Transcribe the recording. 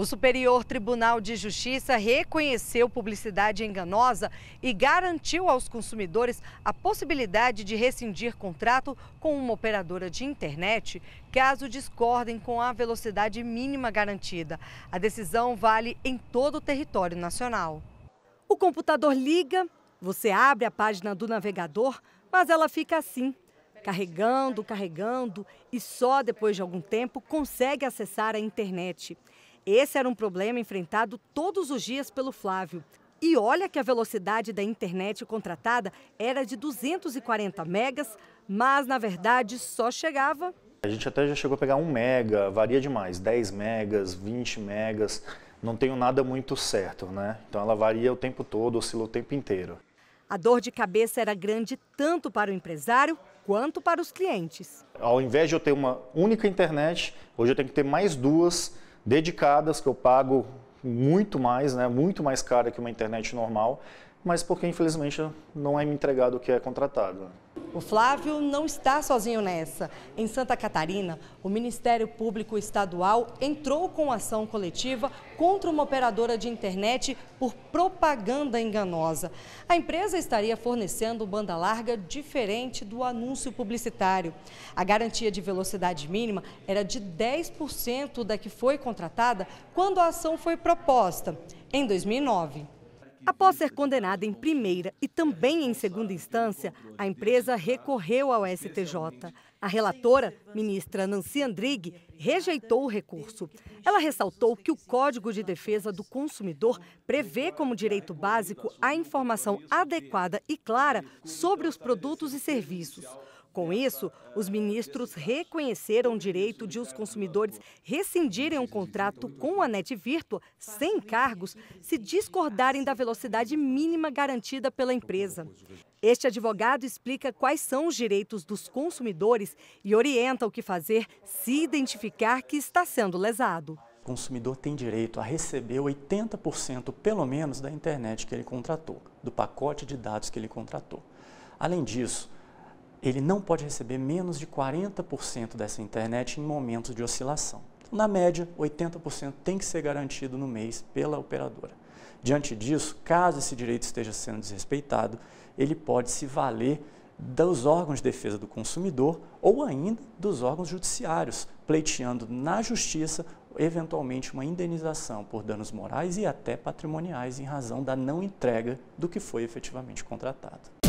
O Superior Tribunal de Justiça reconheceu publicidade enganosa e garantiu aos consumidores a possibilidade de rescindir contrato com uma operadora de internet, caso discordem com a velocidade mínima garantida. A decisão vale em todo o território nacional. O computador liga, você abre a página do navegador, mas ela fica assim, carregando, e só depois de algum tempo consegue acessar a internet. Esse era um problema enfrentado todos os dias pelo Flávio. E olha que a velocidade da internet contratada era de 240 megas, mas na verdade só chegava... A gente até já chegou a pegar 1 mega, varia demais, 10 megas, 20 megas, não tenho nada muito certo, né? Então ela varia o tempo todo, oscila o tempo inteiro. A dor de cabeça era grande tanto para o empresário quanto para os clientes. Ao invés de eu ter uma única internet, hoje eu tenho que ter mais duas dedicadas, que eu pago muito mais, né? Muito mais cara que uma internet normal, mas porque infelizmente não é me entregado o que é contratado. O Flávio não está sozinho nessa. Em Santa Catarina, o Ministério Público Estadual entrou com ação coletiva contra uma operadora de internet por propaganda enganosa. A empresa estaria fornecendo banda larga diferente do anúncio publicitário. A garantia de velocidade mínima era de 10% da que foi contratada quando a ação foi proposta, em 2009. Após ser condenada em primeira e também em segunda instância, a empresa recorreu ao STJ. A relatora, ministra Nancy Andrighi, rejeitou o recurso. Ela ressaltou que o Código de Defesa do Consumidor prevê como direito básico a informação adequada e clara sobre os produtos e serviços. Com isso, os ministros reconheceram o direito de os consumidores rescindirem um contrato com a Net Virtua sem cargos se discordarem da velocidade mínima garantida pela empresa. Este advogado explica quais são os direitos dos consumidores e orienta o que fazer se identificar que está sendo lesado. O consumidor tem direito a receber 80% pelo menos da internet que ele contratou, do pacote de dados que ele contratou. Além disso, ele não pode receber menos de 40% dessa internet em momentos de oscilação. Na média, 80% tem que ser garantido no mês pela operadora. Diante disso, caso esse direito esteja sendo desrespeitado, ele pode se valer dos órgãos de defesa do consumidor ou ainda dos órgãos judiciários, pleiteando na justiça, eventualmente, uma indenização por danos morais e até patrimoniais em razão da não entrega do que foi efetivamente contratado.